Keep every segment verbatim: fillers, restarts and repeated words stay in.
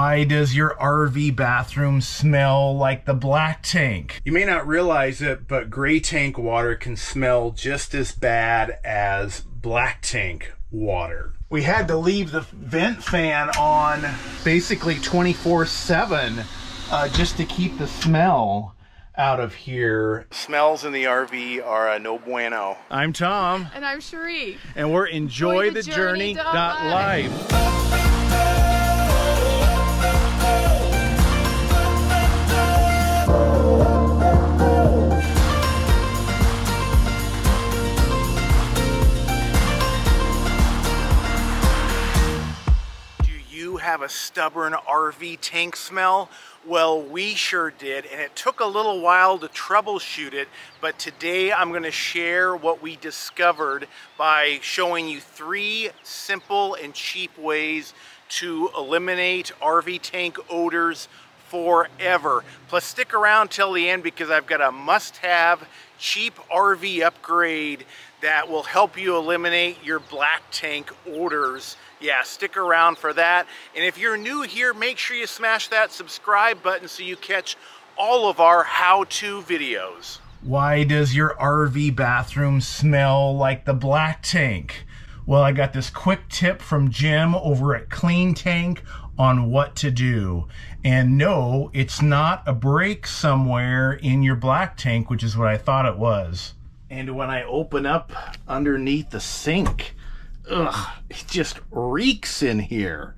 Why does your R V bathroom smell like the black tank? You may not realize it, but gray tank water can smell just as bad as black tank water. We had to leave the vent fan on basically twenty-four seven uh, just to keep the smell out of here. Smells in the R V are uh, no bueno. I'm Tom. And I'm Cherie. And we're Enjoy the Journey. Life. Have a stubborn R V tank smell? Well, we sure did, and it took a little while to troubleshoot it, but today I'm going to share what we discovered by showing you three simple and cheap ways to eliminate R V tank odors forever. Plus, stick around till the end because I've got a must-have cheap R V upgrade that will help you eliminate your black tank odors. Yeah, stick around for that. And if you're new here, make sure you smash that subscribe button so you catch all of our how-to videos. Why does your R V bathroom smell like the black tank? Well, I got this quick tip from Jim over at Clean Tank on what to do. And no, it's not a break somewhere in your black tank, which is what I thought it was. And when I open up underneath the sink, ugh, it just reeks in here.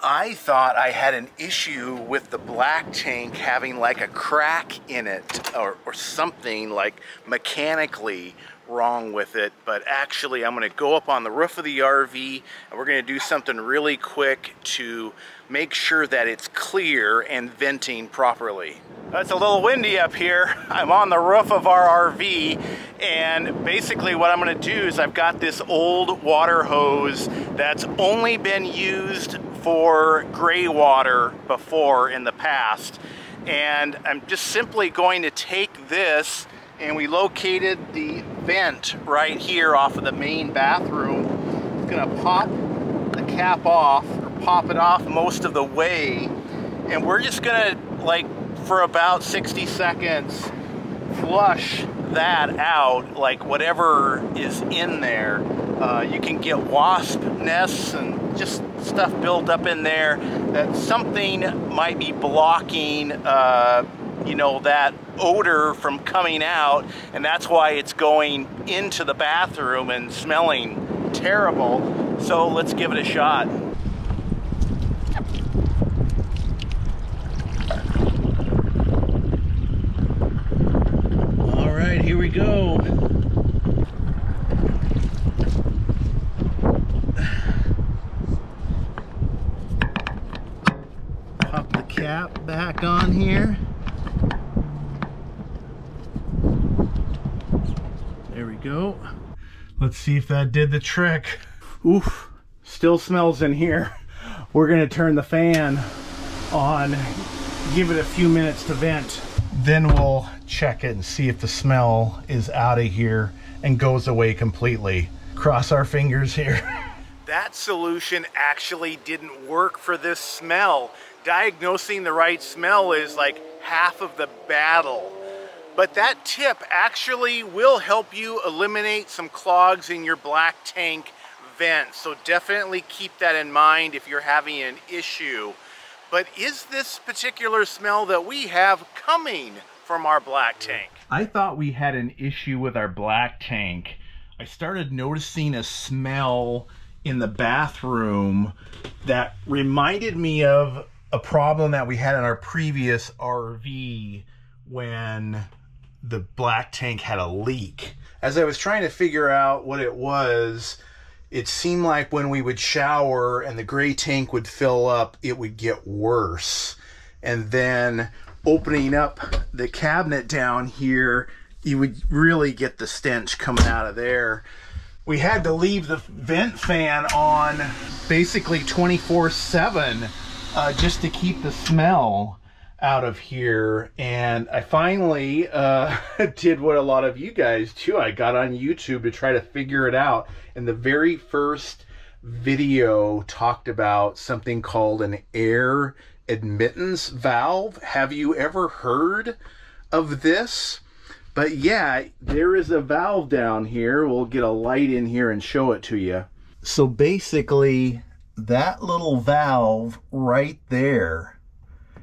I thought I had an issue with the black tank having like a crack in it or, or something like mechanically wrong with it, but actually I'm going to go up on the roof of the R V and we're going to do something really quick to make sure that it's clear and venting properly. It's a little windy up here. I'm on the roof of our R V, and basically what I'm going to do is I've got this old water hose that's only been used for gray water before in the past, and I'm just simply going to take this, and we located the vent right here off of the main bathroom. It's gonna pop the cap off, or pop it off most of the way, and we're just gonna, like, for about sixty seconds, flush that out, like whatever is in there. Uh, you can get wasp nests and just stuff built up in there that something might be blocking uh, you know, that odor from coming out, and that's why it's going into the bathroom and smelling terrible. So let's give it a shot. All right, here we go. Pop the cap back on here. Go. Let's see if that did the trick. Oof, still smells in here. We're gonna turn the fan on, give it a few minutes to vent. Then we'll check it and see if the smell is out of here and goes away completely. Cross our fingers here. That solution actually didn't work for this smell. Diagnosing the right smell is like half of the battle. But that tip actually will help you eliminate some clogs in your black tank vent. So definitely keep that in mind if you're having an issue. But is this particular smell that we have coming from our black tank? I thought we had an issue with our black tank. I started noticing a smell in the bathroom that reminded me of a problem that we had in our previous R V when the black tank had a leak. As I was trying to figure out what it was, it seemed like when we would shower and the gray tank would fill up, it would get worse. And then opening up the cabinet down here, you would really get the stench coming out of there. We had to leave the vent fan on basically twenty-four seven uh, just to keep the smell out of here. And I finally uh, did what a lot of you guys do. I got on YouTube to try to figure it out. And the very first video talked about something called an air admittance valve. Have you ever heard of this? But yeah, there is a valve down here. We'll get a light in here and show it to you. So basically, that little valve right there,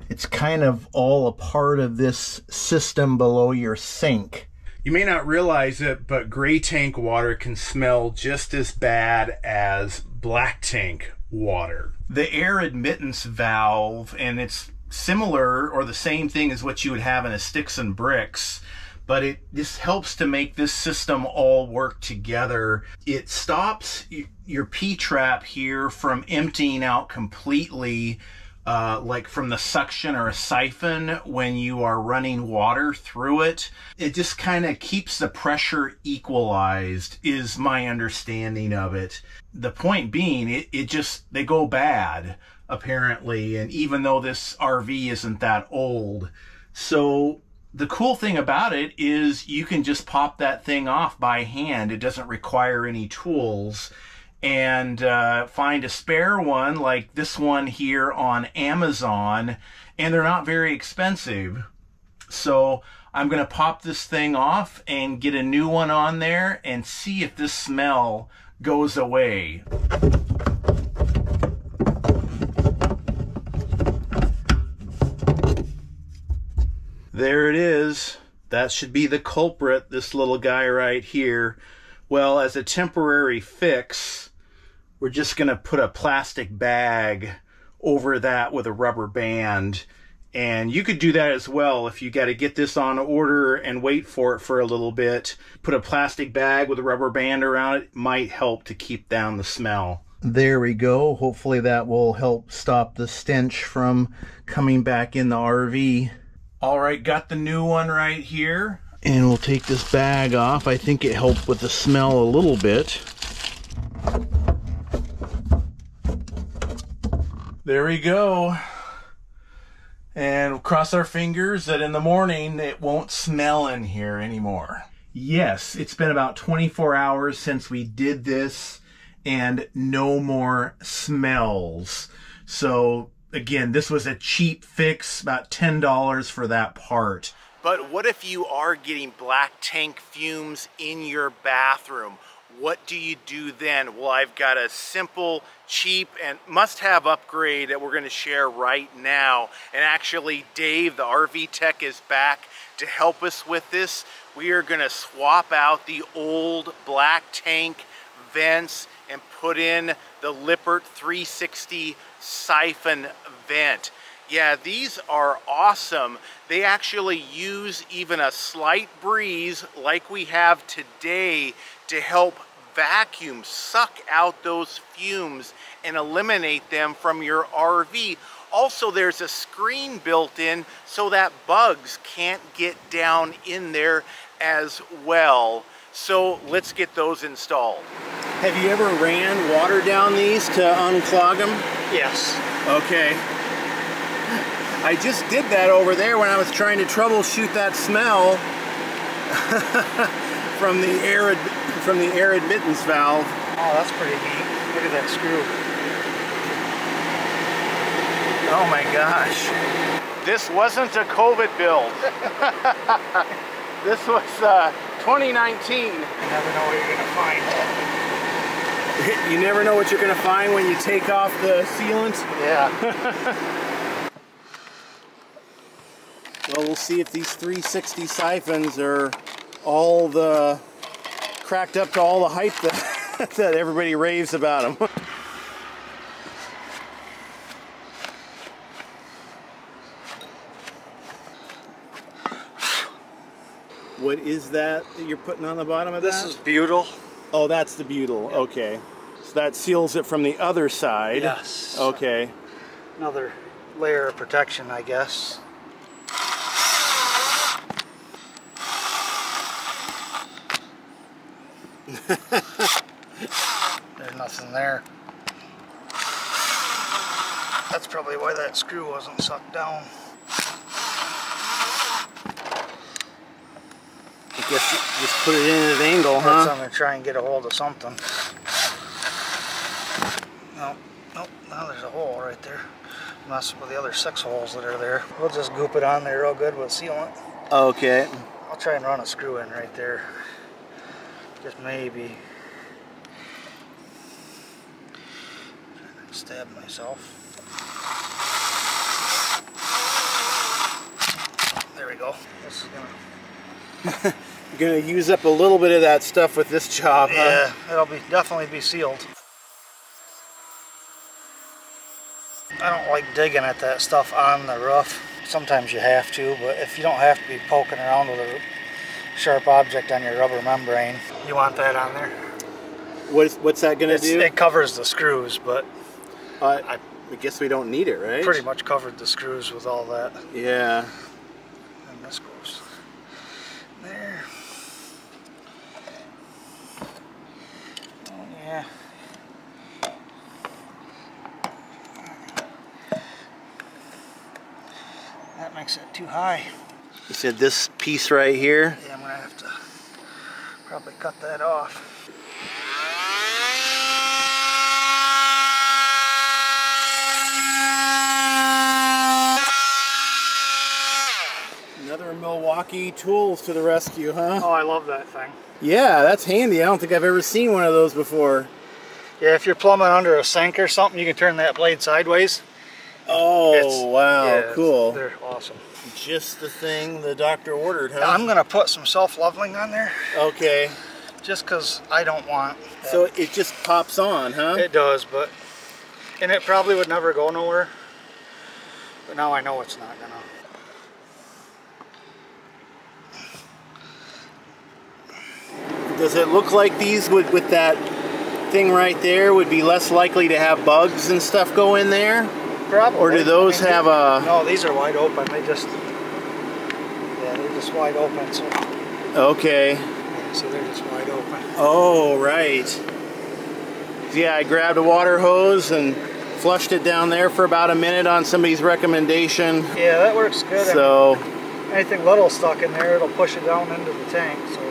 it's kind of all a part of this system below your sink. You may not realize it, but gray tank water can smell just as bad as black tank water. The air admittance valve, and it's similar or the same thing as what you would have in a sticks and bricks, but it this helps to make this system all work together. It stops your P-trap here from emptying out completely, uh, like from the suction or a siphon when you are running water through it. It just kind of keeps the pressure equalized, is my understanding of it. The point being, it, it just, they go bad, apparently, and even though this R V isn't that old. So the cool thing about it is you can just pop that thing off by hand. It doesn't require any tools. And uh, find a spare one like this one here on Amazon, and they're not very expensive. So I'm gonna pop this thing off and get a new one on there and see if this smell goes away. There it is. That should be the culprit, this little guy right here. Well, as a temporary fix, we're just going to put a plastic bag over that with a rubber band. And you could do that as well if you got to get this on order and wait for it for a little bit. Put a plastic bag with a rubber band around it. Might help to keep down the smell. There we go. Hopefully that will help stop the stench from coming back in the R V. All right, got the new one right here. And we'll take this bag off. I think it helped with the smell a little bit. There we go. And we'll cross our fingers that in the morning it won't smell in here anymore. Yes, it's been about twenty-four hours since we did this and no more smells. So again, this was a cheap fix, about ten dollars for that part. But what if you are getting black tank fumes in your bathroom? What do you do then? Well, I've got a simple, cheap, and must-have upgrade that we're going to share right now. And actually, Dave, the R V tech, is back to help us with this. We are going to swap out the old black tank vents and put in the Lippert three sixty Siphon vent. Yeah, these are awesome. They actually use even a slight breeze like we have today to help vacuum, suck out those fumes and eliminate them from your R V. Also, there's a screen built in so that bugs can't get down in there as well. So let's get those installed. Have you ever ran water down these to unclog them? Yes. Okay. I just did that over there when I was trying to troubleshoot that smell from the air from the air admittance valve. Oh, that's pretty neat. Look at that screw. Oh my gosh. This wasn't a COVID build. This was uh, twenty nineteen. You never know what you're gonna find. You never know what you're gonna find when you take off the sealant. Yeah. Well, we'll see if these three sixty siphons are all the cracked up to all the hype that, that everybody raves about them. What is that, that you're putting on the bottom of this? This is butyl. Oh, that's the butyl. Yep. Okay. So that seals it from the other side. Yes. Okay. Another layer of protection, I guess. There's nothing there. That's probably why that screw wasn't sucked down. I guess you just put it in at an angle, huh? That's, I'm gonna try and get a hold of something. Nope, nope, now there's a hole right there. Mess with the other six holes that are there. We'll just goop it on there real good with sealant. Okay. I'll try and run a screw in right there. Just maybe. Trying to stab myself. There we go. This is gonna gonna use up a little bit of that stuff with this job. Yeah, huh? It'll be definitely be sealed. I don't like digging at that stuff on the roof. Sometimes you have to, but if you don't have to be poking around with a sharp object on your rubber membrane. You want that on there? What's, what's that gonna it's, do? It covers the screws, but uh, I, I guess we don't need it, right? Pretty much covered the screws with all that. Yeah. And this goes there. Oh yeah. That makes it too high. You said this piece right here? Yeah, I'm gonna have to probably cut that off. Another Milwaukee tools to the rescue, huh? Oh, I love that thing. Yeah, that's handy. I don't think I've ever seen one of those before. Yeah, if you're plumbing under a sink or something, you can turn that blade sideways. Oh, it's, wow, yeah, cool. They're awesome. Just the thing the doctor ordered, huh? I'm going to put some self-leveling on there. Okay. Just because I don't want that. So it just pops on, huh? It does, but... And it probably would never go nowhere. But now I know it's not going to. Does it look like these would, with that thing right there, would be less likely to have bugs and stuff go in there? Probably. Or do those I mean, have a... No, these are wide open. They just... Yeah, they're just wide open. So. Okay. Yeah, so they're just wide open. Oh, right. Yeah, I grabbed a water hose and flushed it down there for about a minute on somebody's recommendation. Yeah, that works good. So... I mean, anything little stuck in there, it'll push it down into the tank, so...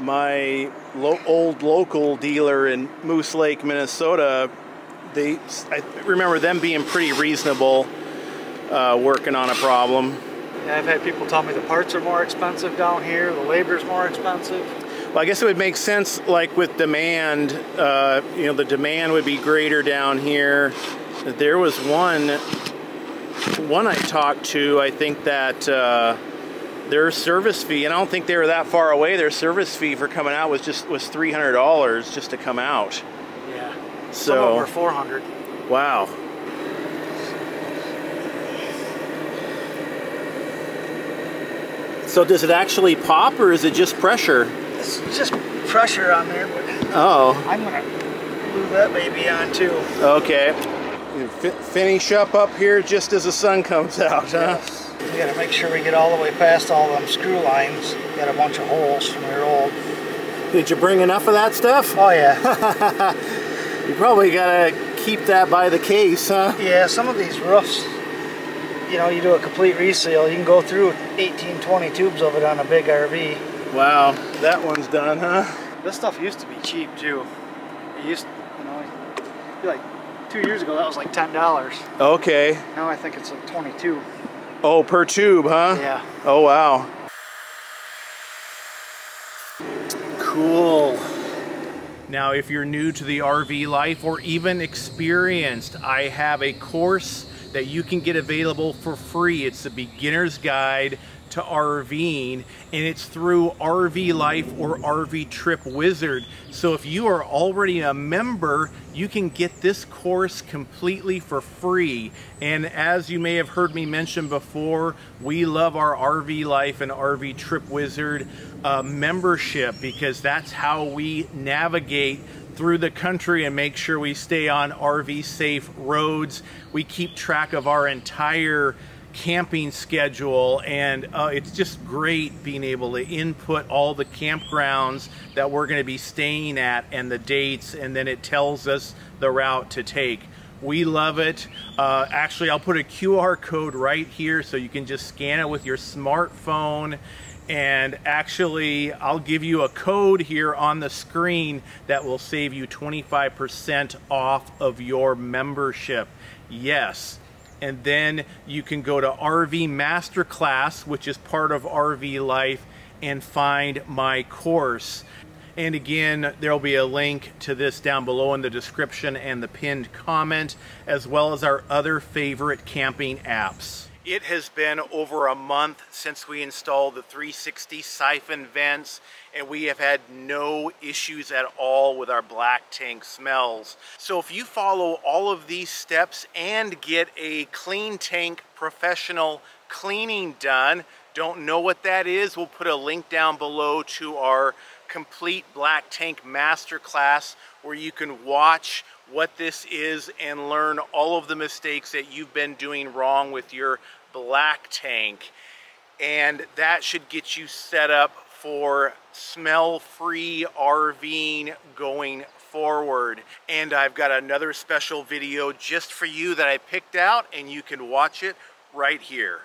My lo old local dealer in Moose Lake, Minnesota, they, I remember them being pretty reasonable uh, working on a problem. Yeah, I've had people tell me the parts are more expensive down here, the labor's more expensive. Well, I guess it would make sense, like with demand, uh, you know, the demand would be greater down here. There was one, one I talked to, I think that, uh, their service fee, and I don't think they were that far away, their service fee for coming out was just was three hundred dollars just to come out. Yeah. So over four hundred. Wow. So does it actually pop or is it just pressure? It's just pressure on there, but oh. I'm gonna glue that baby on too. Okay. You finish up up here just as the sun comes out, huh? Yes. We gotta make sure we get all the way past all them screw lines. Got a bunch of holes from your old. Did you bring enough of that stuff? Oh yeah. You probably gotta keep that by the case, huh? Yeah, some of these roofs, you know, you do a complete reseal, you can go through eighteen, twenty tubes of it on a big R V. Wow, that one's done, huh? This stuff used to be cheap too. It used, you know, like two years ago that was like ten dollars. Okay. Now I think it's like twenty-two. Oh, per tube, huh? Yeah. Oh, wow. Cool. Now, if you're new to the R V life or even experienced, I have a course that you can get available for free. It's the Beginner's Guide to RVing, and it's through R V Life or R V Trip Wizard. So if you are already a member, you can get this course completely for free. And as you may have heard me mention before, we love our R V Life and R V Trip Wizard uh, membership, because that's how we navigate through the country and make sure we stay on R V safe roads. We keep track of our entire camping schedule, and uh, it's just great being able to input all the campgrounds that we're going to be staying at and the dates, and then it tells us the route to take. We love it. Uh, actually, I'll put a Q R code right here so you can just scan it with your smartphone. And actually, I'll give you a code here on the screen that will save you twenty-five percent off of your membership. Yes. And then you can go to R V Masterclass, which is part of R V Life, and find my course. And again, there'll be a link to this down below in the description and the pinned comment, as well as our other favorite camping apps. It has been over a month since we installed the three sixty siphon vents, and we have had no issues at all with our black tank smells. So if you follow all of these steps and get a Clean Tank professional cleaning done, don't know what that is, we'll put a link down below to our complete black tank masterclass where you can watch what this is and learn all of the mistakes that you've been doing wrong with your black tank. And that should get you set up for smell-free RVing going forward. And I've got another special video just for you that I picked out, and you can watch it right here.